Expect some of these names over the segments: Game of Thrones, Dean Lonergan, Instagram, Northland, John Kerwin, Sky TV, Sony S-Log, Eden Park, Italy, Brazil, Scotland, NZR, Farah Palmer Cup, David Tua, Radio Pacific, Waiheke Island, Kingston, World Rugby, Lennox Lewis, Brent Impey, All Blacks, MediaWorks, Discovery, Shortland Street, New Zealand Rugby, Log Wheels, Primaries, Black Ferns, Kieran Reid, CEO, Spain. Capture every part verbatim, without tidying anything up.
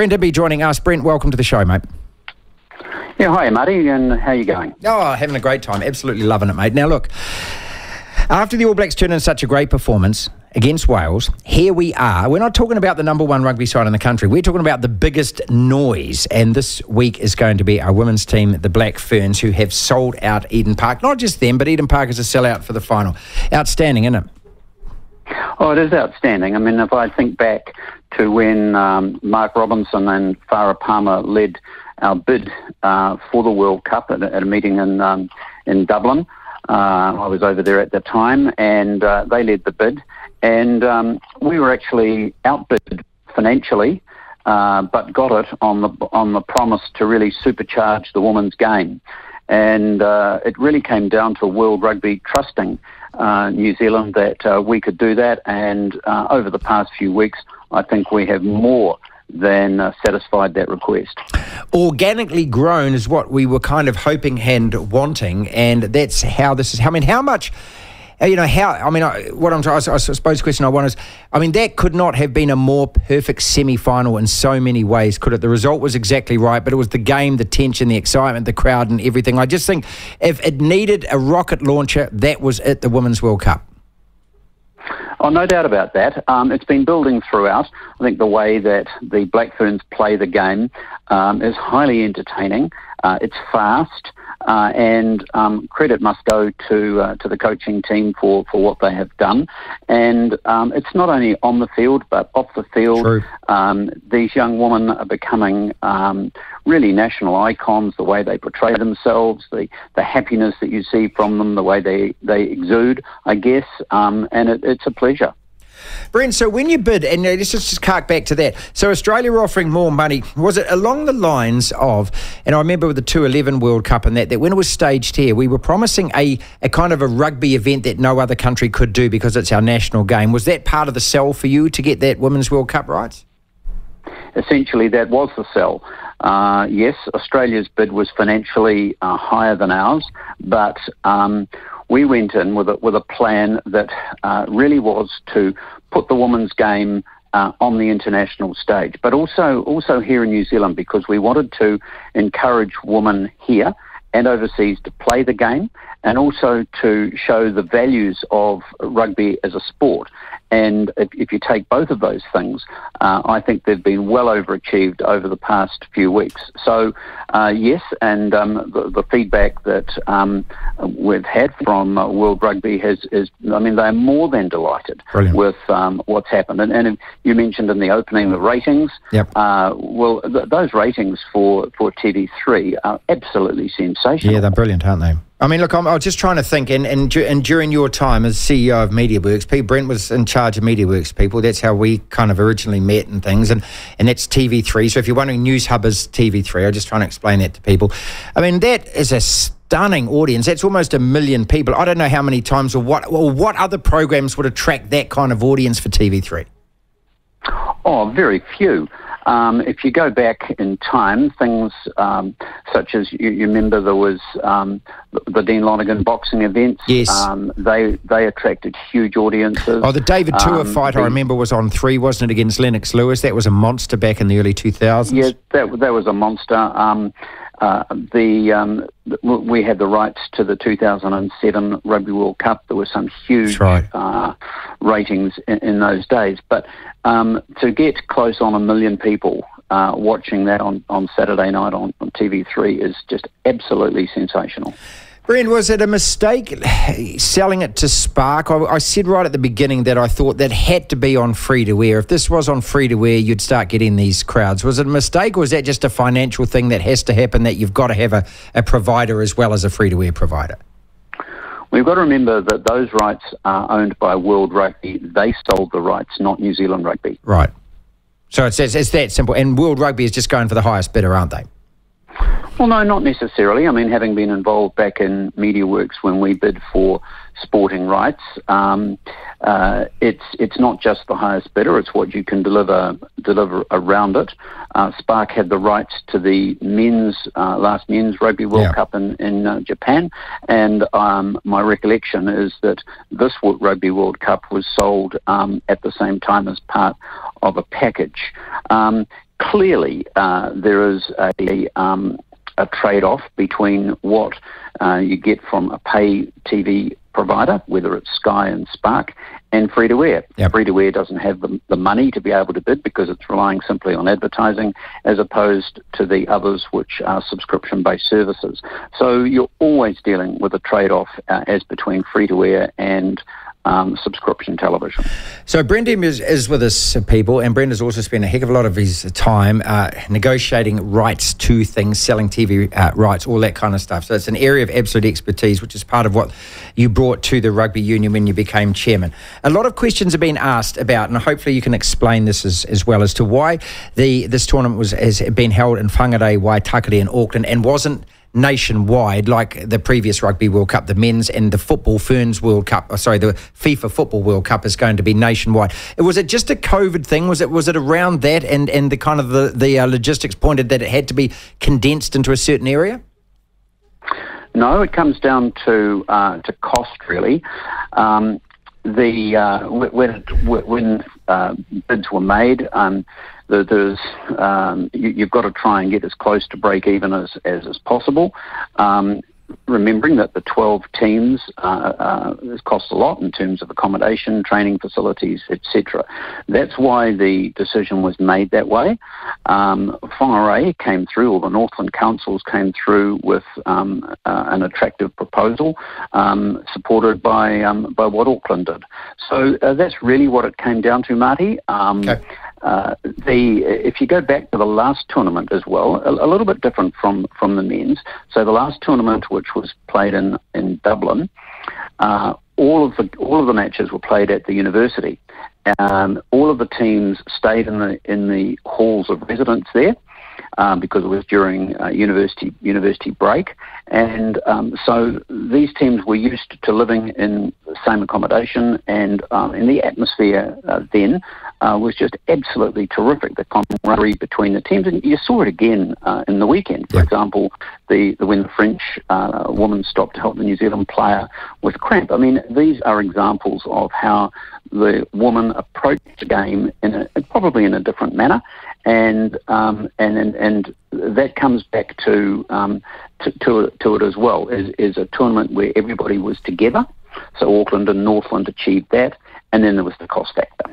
Brent Impey joining us. Brent, welcome to the show, mate. Yeah, hi, Marty, and how are you going? Oh, having a great time. Absolutely loving it, mate. Now, look, after the All Blacks turned in such a great performance against Wales, here we are. We're not talking about the number one rugby side in the country. We're talking about the biggest noise. And this week is going to be our women's team, the Black Ferns, who have sold out Eden Park. Not just them, but Eden Park is a sellout for the final. Outstanding, isn't it? Oh, it is outstanding. I mean, if I think back to when um, Mark Robinson and Farah Palmer led our bid uh, for the World Cup at, at a meeting in, um, in Dublin, uh, I was over there at the time, and uh, they led the bid. And um, we were actually outbid financially, uh, but got it on the on the promise to really supercharge the women's game. And uh, it really came down to World Rugby trusting uh, New Zealand that uh, we could do that. And uh, over the past few weeks, I think we have more than uh, satisfied that request. Organically grown is what we were kind of hoping and wanting, and that's how this is. I mean, how much? You know, how, I mean, I, what I'm trying, I suppose the question I want is, I mean, that could not have been a more perfect semi-final in so many ways, could it? The result was exactly right, but it was the game, the tension, the excitement, the crowd and everything. I just think if it needed a rocket launcher, that was it, the Women's World Cup. Oh, no doubt about that. Um, it's been building throughout. I think the way that the Black Ferns play the game um, is highly entertaining. Uh, it's fast, uh, and um, credit must go to uh, to the coaching team for, for what they have done. And um, it's not only on the field, but off the field. Um, these young women are becoming um, really national icons, the way they portray themselves, the, the happiness that you see from them, the way they, they exude, I guess, um, and it, it's a pleasure. Brent, so when you bid, and let's just hark back to that, so Australia were offering more money. Was it along the lines of, and I remember with the two eleven World Cup and that, that when it was staged here, we were promising a, a kind of a rugby event that no other country could do because it's our national game. Was that part of the sell for you to get that Women's World Cup rights? Essentially, that was the sell. Uh, yes, Australia's bid was financially uh, higher than ours, but um, we went in with a, with a plan that uh, really was to put the women's game uh, on the international stage, but also also here in New Zealand, because we wanted to encourage women here and overseas to play the game, and also to show the values of rugby as a sport. And if, if you take both of those things, uh, I think they've been well overachieved over the past few weeks. So, uh, yes, and um, the, the feedback that um, we've had from uh, World Rugby has, is, I mean, they're more than delighted. Brilliant. With um, what's happened. And, and you mentioned in the opening the ratings. Yep. Uh, well, th those ratings for, for T V three are absolutely sensational. Yeah, they're brilliant, aren't they? I mean, look, I'm, I was just trying to think, and, and and during your time as C E O of MediaWorks, Pete, Brent was in charge of MediaWorks, people. That's how we kind of originally met and things, and, and that's T V three. So if you're wondering, NewsHub is T V three. I'm just trying to explain that to people. I mean, that is a stunning audience. That's almost a million people. I don't know how many times or what, or what other programs would attract that kind of audience for T V three. Oh, very few. Um, if you go back in time, things um, such as you, you remember there was um, the, the Dean Lonergan boxing events. Yes, um, they they attracted huge audiences. Oh, the David Tua um, fight the, I remember was on three, wasn't it, against Lennox Lewis? That was a monster back in the early two thousands. Yeah, that that was a monster. Um, uh, the um, we had the rights to the two thousand and seven Rugby World Cup. There were some huge right. uh, ratings in, in those days, but um, to get close on a million people. People uh, watching that on, on Saturday night on, on T V three is just absolutely sensational. Brent, was it a mistake selling it to Spark? I, I said right at the beginning that I thought that had to be on free-to-air. If this was on free-to-air, you'd start getting these crowds. Was it a mistake, or is that just a financial thing that has to happen, that you've got to have a, a provider as well as a free-to-air provider? We've got to remember that those rights are owned by World Rugby. They sold the rights, not New Zealand Rugby. Right. So it's, it's, it's that simple. And World Rugby is just going for the highest bidder, aren't they? Well, no, not necessarily. I mean, having been involved back in MediaWorks when we bid for sporting rights, um, uh, it's it's not just the highest bidder. It's what you can deliver deliver around it. Uh, Spark had the rights to the men's uh, last men's Rugby World yeah. Cup in in uh, Japan, and um, my recollection is that this Rugby World Cup was sold um, at the same time as part of a package. Um, clearly uh, there is a, a, um, a trade-off between what uh, you get from a pay T V provider, whether it's Sky and Spark, and free-to-air. Yep. Free-to-air doesn't have the, the money to be able to bid because it's relying simply on advertising as opposed to the others which are subscription-based services. So you're always dealing with a trade-off uh, as between free-to-air and Um, subscription television. So Brent is, is with us, people, and Brent has also spent a heck of a lot of his time uh, negotiating rights to things, selling T V uh, rights, all that kind of stuff. So it's an area of absolute expertise, which is part of what you brought to the rugby union when you became chairman. A lot of questions have been asked about, and hopefully you can explain this as, as well, as to why the this tournament was has been held in Whangarei, Waitakere and Auckland, and wasn't nationwide like the previous Rugby World Cup, the men's, and the Football Ferns World Cup, sorry, the FIFA Football World Cup is going to be nationwide. Was it just a COVID thing? Was it was it around that, and, and the kind of the, the uh, logistics pointed that it had to be condensed into a certain area? No, it comes down to uh, to cost, really. Um, the uh, when when uh, bids were made, um, There's, um, you, you've got to try and get as close to break even as, as is possible. Um, remembering that the twelve teams uh, uh, costs a lot in terms of accommodation, training facilities, et cetera. That's why the decision was made that way. Um, Whangarei came through, or the Northland councils came through with um, uh, an attractive proposal um, supported by um, by what Auckland did. So uh, that's really what it came down to, Marty. Um, okay. Uh, the if you go back to the last tournament as well, a, a little bit different from, from the men's. So the last tournament, which was played in in Dublin, uh, all of the all of the matches were played at the university. Um, all of the teams stayed in the in the halls of residence there um, because it was during uh, university university break, and um, so these teams were used to living in the same accommodation, and um, in the atmosphere uh, then. Uh, was just absolutely terrific, the camaraderie between the teams. And you saw it again uh, in the weekend. For yeah. example, the, the when the French uh, woman stopped to help the New Zealand player with cramp. I mean, these are examples of how the woman approached the game in a, probably in a different manner. And, um, and and and that comes back to um, to, to, to it as well, is, is a tournament where everybody was together. So Auckland and Northland achieved that. And then there was the cost factor.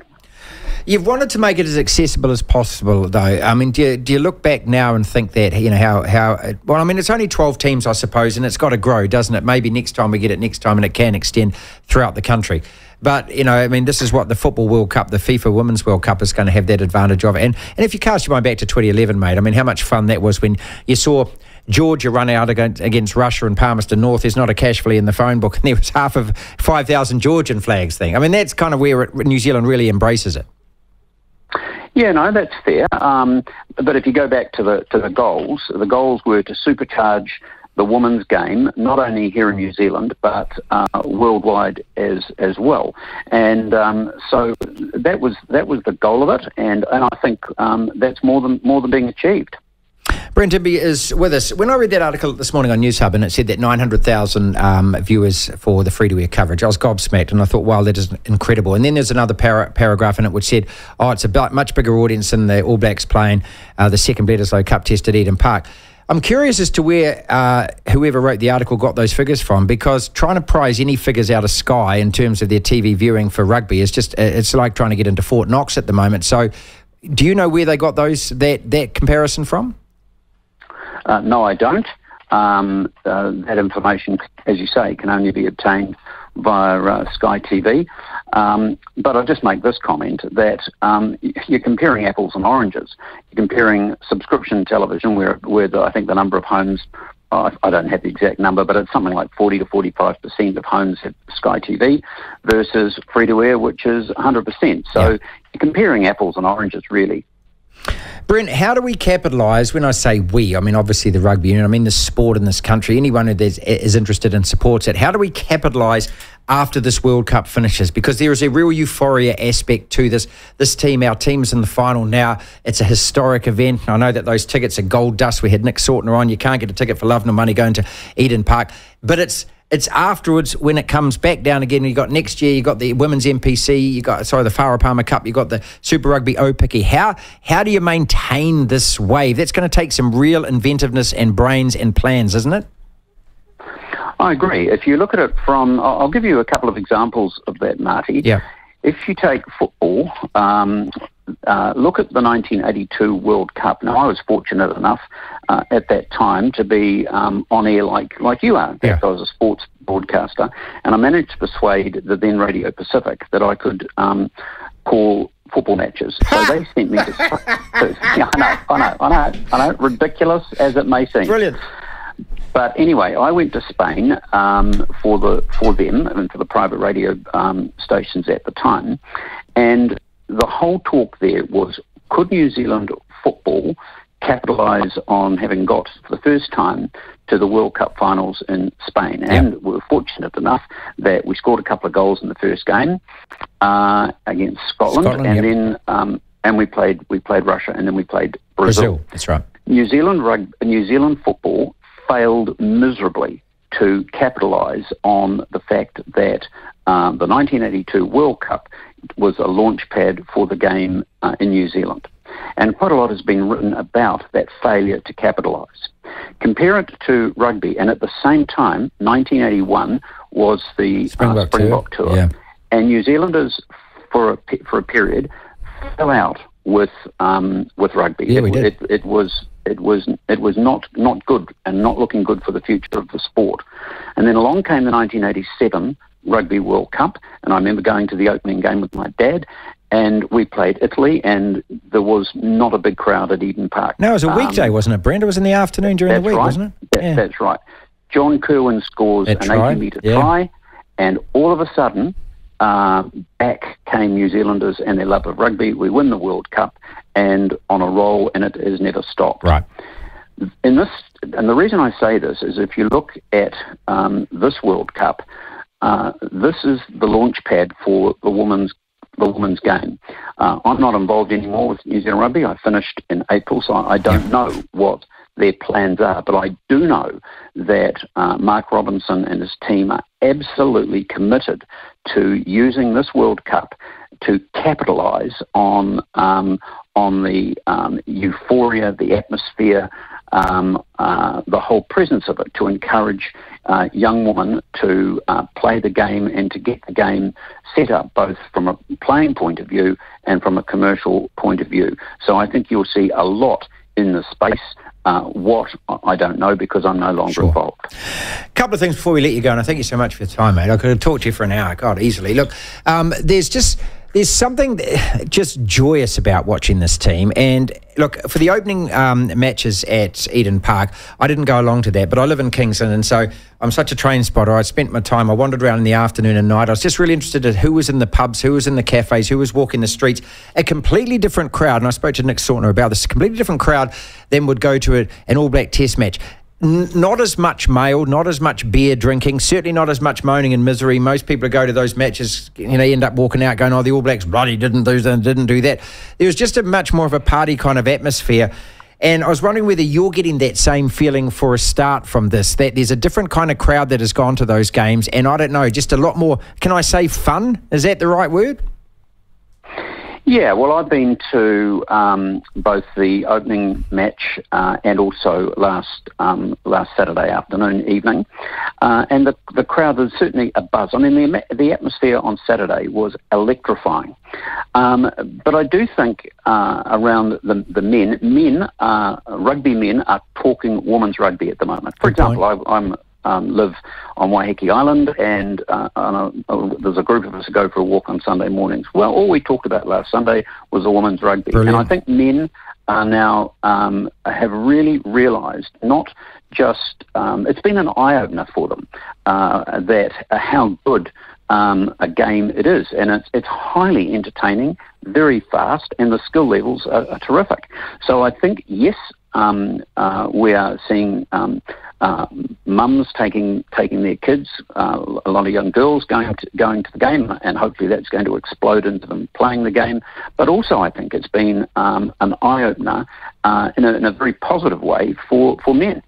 You've wanted to make it as accessible as possible, though. I mean, do you, do you look back now and think that, you know, how, how... It, well, I mean, it's only twelve teams, I suppose, and it's got to grow, doesn't it? Maybe next time we get it next time, and it can extend throughout the country. But, you know, I mean, this is what the Football World Cup, the FIFA Women's World Cup is going to have that advantage of. And, and if you cast your mind back to twenty eleven, mate, I mean, how much fun that was when you saw Georgia run out against Russia and Palmerston North. There's not a cash flea in the phone book, and there was half of five thousand Georgian flags thing. I mean, that's kind of where it, New Zealand really embraces it. Yeah, no, that's fair. Um, but if you go back to the to the goals, the goals were to supercharge the women's game, not only here in New Zealand, but uh, worldwide as as well. And um, so that was that was the goal of it, and and I think um, that's more than more than being achieved. Brent Impey is with us. When I read that article this morning on NewsHub, and it said that nine hundred thousand um, viewers for the free-to-air coverage, I was gobsmacked, and I thought, wow, that is incredible. And then there's another para paragraph in it which said, oh, it's a much bigger audience than the All Blacks playing uh, the second Bledisloe Cup test at Eden Park. I'm curious as to where uh, whoever wrote the article got those figures from, because trying to prize any figures out of Sky in terms of their T V viewing for rugby is just, it's like trying to get into Fort Knox at the moment. So do you know where they got those that, that comparison from? Uh, no, I don't. Um, uh, that information, as you say, can only be obtained via uh, Sky T V. Um, but I'll just make this comment that um, you're comparing apples and oranges. You're comparing subscription television, where, where the, I think the number of homes, uh, I don't have the exact number, but it's something like forty to forty-five percent of homes have Sky T V versus free-to-air, which is one hundred percent. So yeah. You're comparing apples and oranges, really. Brent, how do we capitalise, when I say we, I mean obviously the rugby union, I mean the sport in this country, anyone who is interested and supports it, how do we capitalise after this World Cup finishes? Because there is a real euphoria aspect to this. This team, our team's in the final now. It's a historic event. I know that those tickets are gold dust. We had Nick Sautner on. You can't get a ticket for love nor money going to Eden Park. But it's It's afterwards when it comes back down again. You've got next year, you've got the Women's M P C, you got, sorry, the Farah Palmer Cup, you've got the Super Rugby O-piki. How, how do you maintain this wave? That's going to take some real inventiveness and brains and plans, isn't it? I agree. If you look at it from, I'll give you a couple of examples of that, Marty. Yeah. If you take football, um, uh, look at the nineteen eighty-two World Cup. Now, I was fortunate enough uh, at that time to be um, on air like, like you are. Yeah. I was a sports broadcaster, and I managed to persuade the then Radio Pacific that I could um, call football matches. So they sent me to... to yeah, I know, I know, I know, I know. Ridiculous as it may seem. Brilliant. But anyway, I went to Spain um, for the for them and for the private radio um, stations at the time, and the whole talk there was: could New Zealand football capitalise on having got for the first time to the World Cup finals in Spain? And yep. we were fortunate enough that we scored a couple of goals in the first game uh, against Scotland, Scotland and yep. then um, and we played we played Russia, and then we played Brazil. Brazil, that's right. New Zealand rugby, New Zealand football. Failed miserably to capitalise on the fact that um, the nineteen eighty-two World Cup was a launch pad for the game uh, in New Zealand. And quite a lot has been written about that failure to capitalise. Compare it to rugby, and at the same time, nineteen eighty-one was the Springbok, uh, Springbok Tour, yeah. and New Zealanders, for a, for a period, fell out with um, with rugby. Yeah, it, we did. It, it was... It was it was not, not good and not looking good for the future of the sport. And then along came the nineteen eighty-seven Rugby World Cup, and I remember going to the opening game with my dad, and we played Italy, and there was not a big crowd at Eden Park. No, it was a weekday, um, wasn't it, Brent? It was in the afternoon during the week, right. wasn't it? That, yeah. That's right. John Kerwin scores that an eighty-metre yeah. try, and all of a sudden... Uh, back came New Zealanders and their love of rugby. We win the World Cup and on a roll, and it has never stopped. Right. In this, and the reason I say this is if you look at um, this World Cup, uh, this is the launch pad for the women's the women's game. Uh, I'm not involved anymore with New Zealand rugby. I finished in April, so I don't know what their plans are, but I do know that uh, Mark Robinson and his team are absolutely committed to using this World Cup to capitalise on um, on the um, euphoria, the atmosphere, um, uh, the whole presence of it, to encourage uh, young women to uh, play the game and to get the game set up both from a playing point of view and from a commercial point of view. So I think you'll see a lot in the space. Uh, what, I don't know, because I'm no longer sure. involved. A couple of things before we let you go, and I thank you so much for your time, mate. I could have talked to you for an hour, God, easily. Look, um, there's just... There's something just joyous about watching this team. And look, for the opening um, matches at Eden Park, I didn't go along to that, but I live in Kingston, and so I'm such a train spotter. I spent my time, I wandered around in the afternoon and night. I was just really interested in who was in the pubs, who was in the cafes, who was walking the streets. A completely different crowd, and I spoke to Nick Sautner about this, a completely different crowd than would go to a, an All Black Test match. N not as much male, not as much beer drinking, certainly not as much moaning and misery. Most people who go to those matches, you know, end up walking out going, oh, the All Blacks bloody didn't do that, didn't do that. There was just a much more of a party kind of atmosphere. And I was wondering whether you're getting that same feeling for a start from this, that there's a different kind of crowd that has gone to those games. And I don't know, just a lot more, can I say fun? Is that the right word? Yeah, well, I've been to um, both the opening match uh, and also last um, last Saturday afternoon, evening, uh, and the the crowd, there's certainly a buzz. I mean, the the atmosphere on Saturday was electrifying. Um, but I do think uh, around the the men, men, uh, rugby men are talking women's rugby at the moment. For example, I, I'm. Um, live on Waiheke Island, and uh, on a, uh, there's a group of us who go for a walk on Sunday mornings. Well, all we talked about last Sunday was the women's rugby. Brilliant. And I think men are now um, have really realised, not just, um, it's been an eye-opener for them, uh, that uh, how good um, a game it is. And it's, it's highly entertaining, very fast, and the skill levels are, are terrific. So I think, yes, Um, uh, we are seeing um, uh, mums taking taking their kids, uh, a lot of young girls going to, going to the game, and hopefully that's going to explode into them playing the game. But also, I think it's been um, an eye opener uh, in, a, in a very positive way for for men.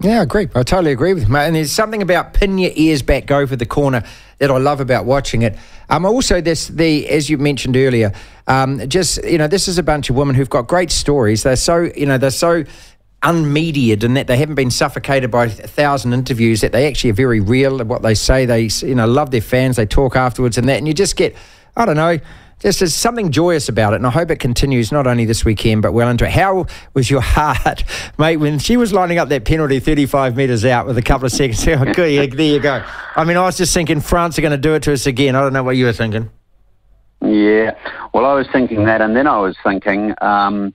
Yeah, great. I totally agree with you, mate. And there's something about pin your ears back, go for the corner that I love about watching it. Um, also, this the as you mentioned earlier, um, just you know, this is a bunch of women who've got great stories. They're so you know they're so unmediated in that they haven't been suffocated by a thousand interviews. That they actually are very real at what they say. They you know love their fans. They talk afterwards and that, and you just get I don't know. Just there's something joyous about it, and I hope it continues not only this weekend but well into it. How was your heart, mate, when she was lining up that penalty thirty-five metres out with a couple of seconds? Oh, good, yeah, there you go. I mean, I was just thinking France are going to do it to us again. I don't know what you were thinking. Yeah, well, I was thinking that, and then I was thinking, um,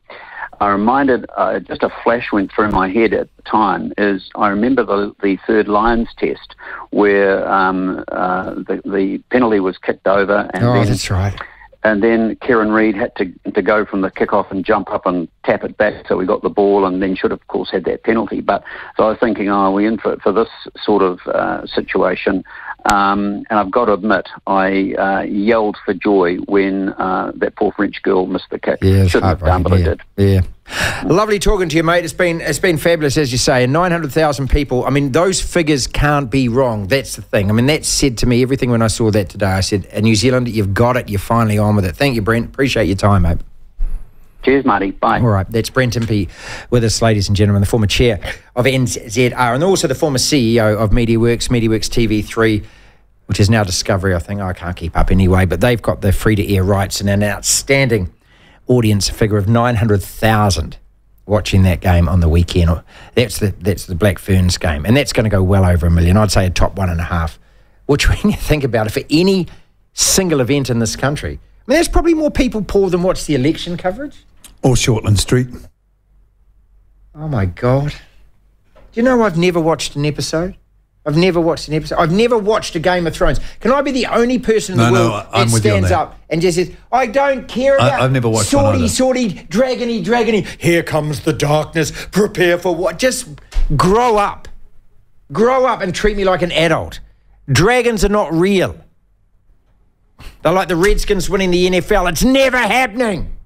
I reminded, uh, just a flash went through my head at the time, is I remember the, the third Lions test where um, uh, the, the penalty was kicked over. And oh, then, that's right. And then Kieran Reid had to to go from the kickoff and jump up and tap it back, so we got the ball, and then should have, of course, had that penalty. But so I was thinking, oh, we're in for for this sort of uh, situation. Um, and I've got to admit, I uh, yelled for joy when uh, that poor French girl missed the kick. Yeah, shouldn't have done, but yeah, I did. Yeah. Lovely talking to you, mate. It's been it's been fabulous, as you say. And nine hundred thousand people, I mean, those figures can't be wrong. That's the thing. I mean, that said to me everything when I saw that today. I said, New Zealand, you've got it. You're finally on with it. Thank you, Brent. Appreciate your time, mate. Cheers, Marty. Bye. All right. That's Brent Impey with us, ladies and gentlemen, the former chair of N Z R and also the former C E O of MediaWorks, MediaWorks T V three, which is now Discovery, I think. Oh, I can't keep up anyway, but they've got the free-to-air rights and an outstanding audience figure of nine hundred thousand watching that game on the weekend. That's the that's the Black Ferns game, and that's going to go well over a million. I'd say a top one and a half, which when you think about it, for any single event in this country, I mean, there's probably more people, Paul, than watch the election coverage. Or Shortland Street. Oh, my God. Do you know I've never watched an episode? I've never watched an episode. I've never watched a Game of Thrones. Can I be the only person in the no, world no, that stands up and just says, I don't care about I, I've never watched swordy, swordy, dragony, dragony. Here comes the darkness. Prepare for what? Just grow up. Grow up and treat me like an adult. Dragons are not real. They're like the Redskins winning the N F L. It's never happening.